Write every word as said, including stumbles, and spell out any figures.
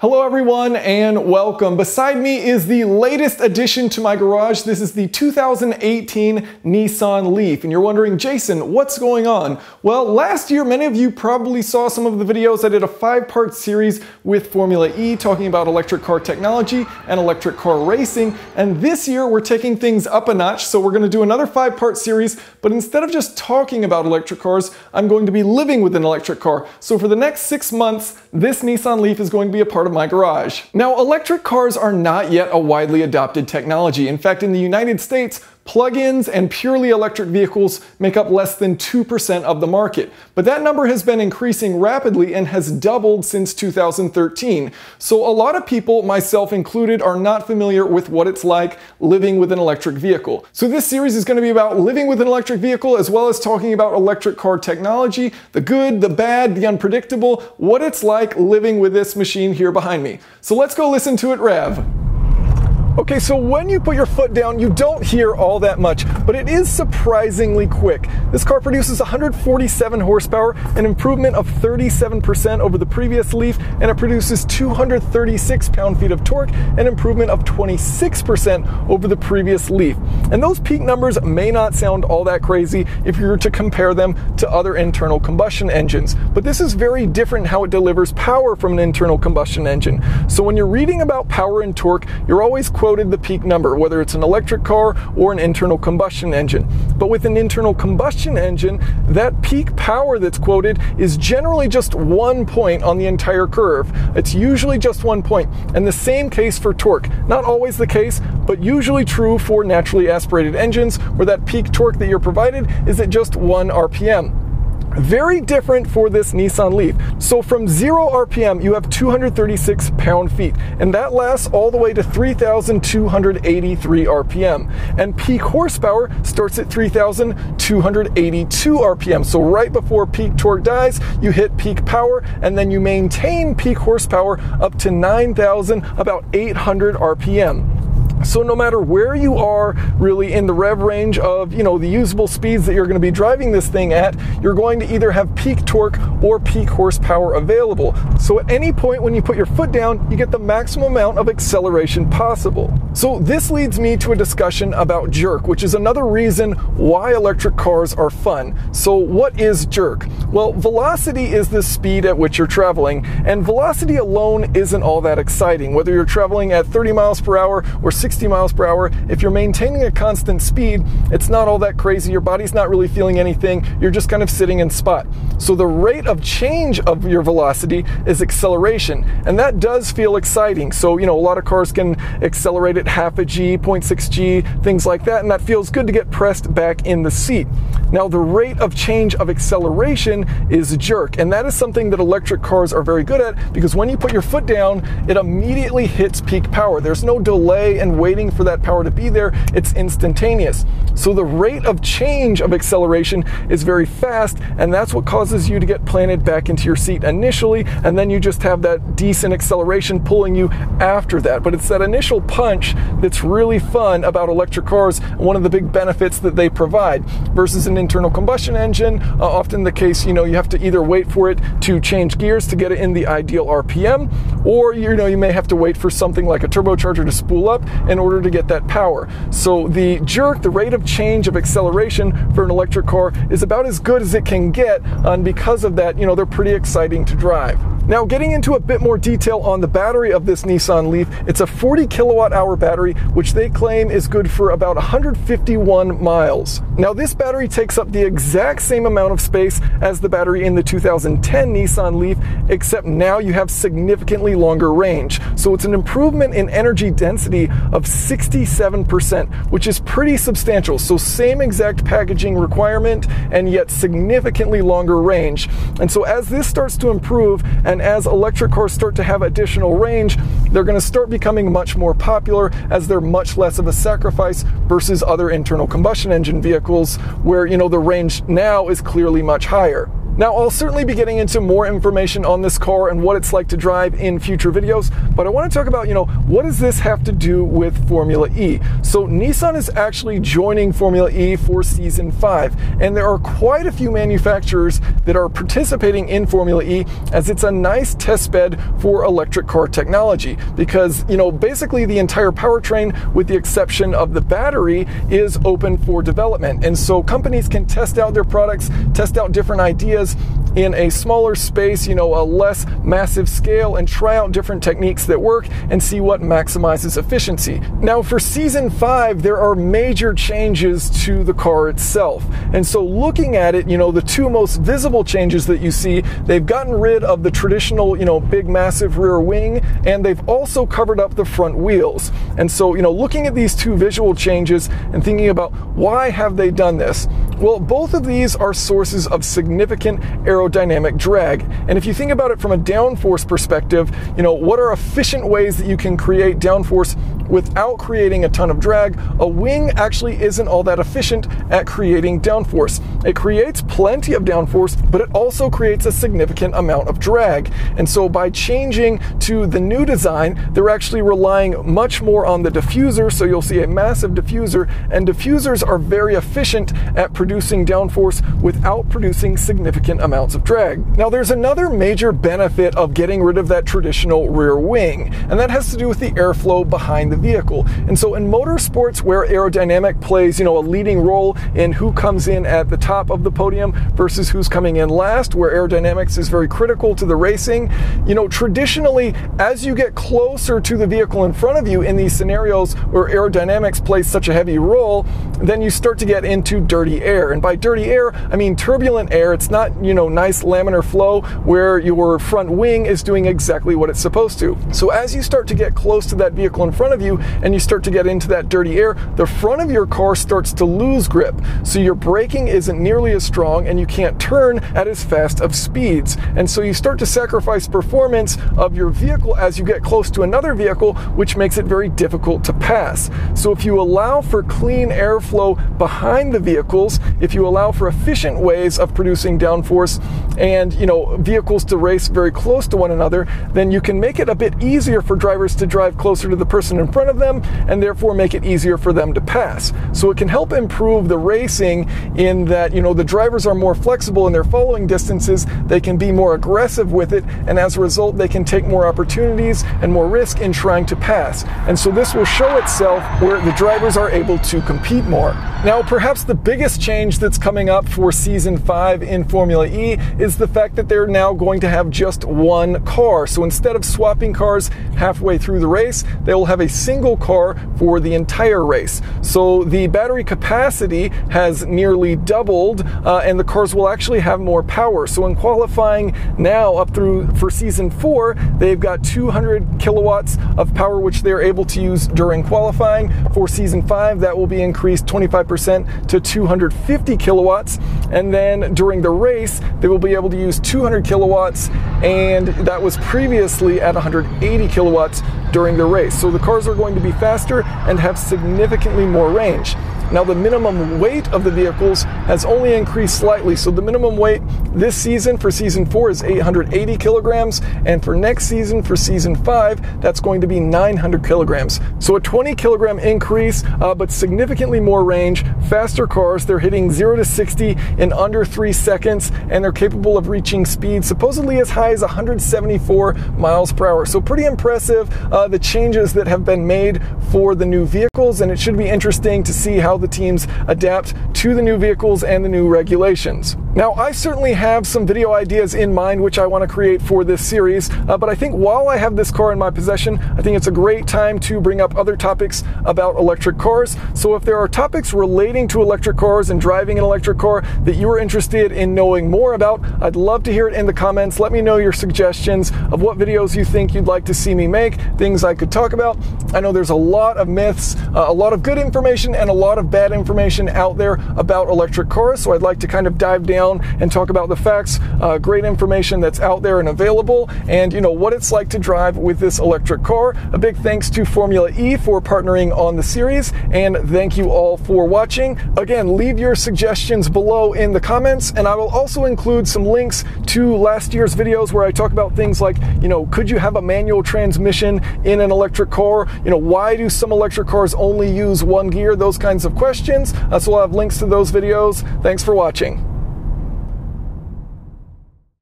Hello everyone and welcome. Beside me is the latest addition to my garage. This is the two thousand eighteen Nissan Leaf. And you're wondering, Jason, what's going on? Well, last year, many of you probably saw some of the videos. I did a five-part series with Formula E talking about electric car technology and electric car racing. And this year, we're taking things up a notch. So we're gonna do another five-part series, but instead of just talking about electric cars, I'm going to be living with an electric car. So for the next six months, this Nissan Leaf is going to be a part of my garage. Now, electric cars are not yet a widely adopted technology. In fact, in the United States, plug-ins and purely electric vehicles make up less than two percent of the market. But that number has been increasing rapidly and has doubled since two thousand thirteen. So a lot of people, myself included, are not familiar with what it's like living with an electric vehicle. So this series is going to be about living with an electric vehicle, as well as talking about electric car technology, the good, the bad, the unpredictable, what it's like living with this machine here behind me. So let's go listen to it rev. Okay, so when you put your foot down, you don't hear all that much, but it is surprisingly quick. This car produces one hundred forty-seven horsepower, an improvement of thirty-seven percent over the previous Leaf, and it produces two hundred thirty-six pound-feet of torque, an improvement of twenty-six percent over the previous Leaf. And those peak numbers may not sound all that crazy if you were to compare them to other internal combustion engines, but this is very different how it delivers power from an internal combustion engine. So when you're reading about power and torque, you're always quoting the peak number, whether it's an electric car or an internal combustion engine. But with an internal combustion engine, that peak power that's quoted is generally just one point on the entire curve. It's usually just one point. And the same case for torque. Not always the case, but usually true for naturally aspirated engines, where that peak torque that you're provided is at just one R P M. Very different for this Nissan Leaf. So from zero R P M, you have two hundred thirty-six pound-feet, and that lasts all the way to three thousand two hundred eighty-three R P M. And peak horsepower starts at three thousand two hundred eighty-two R P M. So right before peak torque dies, you hit peak power, and then you maintain peak horsepower up to nine thousand, about eight hundred R P M. So no matter where you are really in the rev range of, you know, the usable speeds that you're going to be driving this thing at, you're going to either have peak torque or peak horsepower available. So at any point when you put your foot down, you get the maximum amount of acceleration possible. So this leads me to a discussion about jerk, which is another reason why electric cars are fun. So what is jerk? Well, velocity is the speed at which you're traveling, and velocity alone isn't all that exciting. Whether you're traveling at thirty miles per hour or sixty miles per hour, if you're maintaining a constant speed, it's not all that crazy. Your body's not really feeling anything. You're just kind of sitting in spot. So the rate of change of your velocity is acceleration, and that does feel exciting. So, you know, a lot of cars can accelerate at half a G, zero point six G, things like that, and that feels good to get pressed back in the seat. Now, the rate of change of acceleration is jerk, and that is something that electric cars are very good at, because when you put your foot down, it immediately hits peak power. There's no delay and waiting for that power to be there. It's instantaneous. So the rate of change of acceleration is very fast, and that's what causes you to get planted back into your seat initially, and then you just have that decent acceleration pulling you after that. But it's that initial punch that's really fun about electric cars, and one of the big benefits that they provide. Versus an internal combustion engine, uh, often the case, you know, you have to either wait for it to change gears to get it in the ideal R P M, or, you know, you may have to wait for something like a turbocharger to spool up in order to get that power. So the jerk, the rate of change of acceleration for an electric car, is about as good as it can get, and because of that, you know, they're pretty exciting to drive. Now, getting into a bit more detail on the battery of this Nissan Leaf, it's a forty kilowatt hour battery, which they claim is good for about one hundred fifty-one miles. Now, this battery takes up the exact same amount of space as the battery in the two thousand ten Nissan Leaf, except now you have significantly longer range. So it's an improvement in energy density of sixty-seven percent, which is pretty substantial. So same exact packaging requirement, and yet significantly longer range. And so as this starts to improve, and And as electric cars start to have additional range, they're going to start becoming much more popular, as they're much less of a sacrifice versus other internal combustion engine vehicles, where, you know, the range now is clearly much higher. Now, I'll certainly be getting into more information on this car and what it's like to drive in future videos, but I want to talk about, you know, what does this have to do with Formula E? So Nissan is actually joining Formula E for season five, and there are quite a few manufacturers that are participating in Formula E, as it's a nice test bed for electric car technology, because, you know, basically the entire powertrain, with the exception of the battery, is open for development. And so companies can test out their products, test out different ideas in a smaller space, you know, a less massive scale, and try out different techniques that work and see what maximizes efficiency. Now, for season five, there are major changes to the car itself. And so looking at it, you know, the two most visible changes that you see, they've gotten rid of the traditional, you know, big massive rear wing, and they've also covered up the front wheels. And so, you know, looking at these two visual changes and thinking about why have they done this? Well, both of these are sources of significant aerodynamic drag. And if you think about it from a downforce perspective, you know, what are efficient ways that you can create downforce without creating a ton of drag? A wing actually isn't all that efficient at creating downforce. It creates plenty of downforce, but it also creates a significant amount of drag. And so by changing to the new design, they're actually relying much more on the diffuser. So you'll see a massive diffuser, and diffusers are very efficient at producing downforce without producing significant amounts of drag. Now, there's another major benefit of getting rid of that traditional rear wing, and that has to do with the airflow behind the vehicle. And so in motorsports, where aerodynamic plays, you know, a leading role in who comes in at the top of the podium versus who's coming in last, where aerodynamics is very critical to the racing, you know, traditionally, as you get closer to the vehicle in front of you in these scenarios where aerodynamics plays such a heavy role, then you start to get into dirty air. And by dirty air, I mean turbulent air. It's not, you know, nice laminar flow where your front wing is doing exactly what it's supposed to. So as you start to get close to that vehicle in front of you and you start to get into that dirty air, the front of your car starts to lose grip. So your braking isn't nearly as strong and you can't turn at as fast of speeds. And so you start to sacrifice performance of your vehicle as you get close to another vehicle, which makes it very difficult to pass. So if you allow for clean airflow behind the vehicles, if you allow for efficient ways of producing downforce and, you know, vehicles to race very close to one another, then you can make it a bit easier for drivers to drive closer to the person in front of them and therefore make it easier for them to pass. So it can help improve the racing in that, you know, the drivers are more flexible in their following distances, they can be more aggressive with it, and as a result they can take more opportunities and more risk in trying to pass. And so this will show itself where the drivers are able to compete more. Now, perhaps the biggest change that's coming up for season five in Formula E is the fact that they're now going to have just one car. So instead of swapping cars halfway through the race, they will have a single car for the entire race. So the battery capacity has nearly doubled, uh, and the cars will actually have more power. So in qualifying now up through for season four, they've got two hundred kilowatts of power, which they're able to use during qualifying. For season five, that will be increased twenty-five percent to two hundred fifty kilowatts, and then during the race they will be able to use two hundred kilowatts, and that was previously at one hundred eighty kilowatts during the race. So the cars are going to be faster and have significantly more range. Now, the minimum weight of the vehicles has only increased slightly. So the minimum weight this season for season four is eight hundred eighty kilograms, and for next season for season five, that's going to be nine hundred kilograms. So a twenty kilogram increase, uh, but significantly more range, faster cars. They're hitting zero to sixty in under three seconds, and they're capable of reaching speeds supposedly as high as one hundred seventy-four miles per hour. So pretty impressive, uh, the changes that have been made for the new vehicles, and it should be interesting to see how the teams adapt to the new vehicles and the new regulations. Now, I certainly have some video ideas in mind which I want to create for this series, uh, but I think while I have this car in my possession, I think it's a great time to bring up other topics about electric cars. So if there are topics relating to electric cars and driving an electric car that you are interested in knowing more about, I'd love to hear it in the comments. Let me know your suggestions of what videos you think you'd like to see me make, things I could talk about. I know there's a lot of myths, uh, a lot of good information, and a lot of of bad information out there about electric cars, so I'd like to kind of dive down and talk about the facts, uh, great information that's out there and available, and you know what it's like to drive with this electric car. A big thanks to Formula E for partnering on the series, and thank you all for watching. Again, leave your suggestions below in the comments, and I will also include some links to last year's videos where I talk about things like, you know, could you have a manual transmission in an electric car? You know, why do some electric cars only use one gear? Those kinds of questions. Uh, so I'll have links to those videos. Thanks for watching.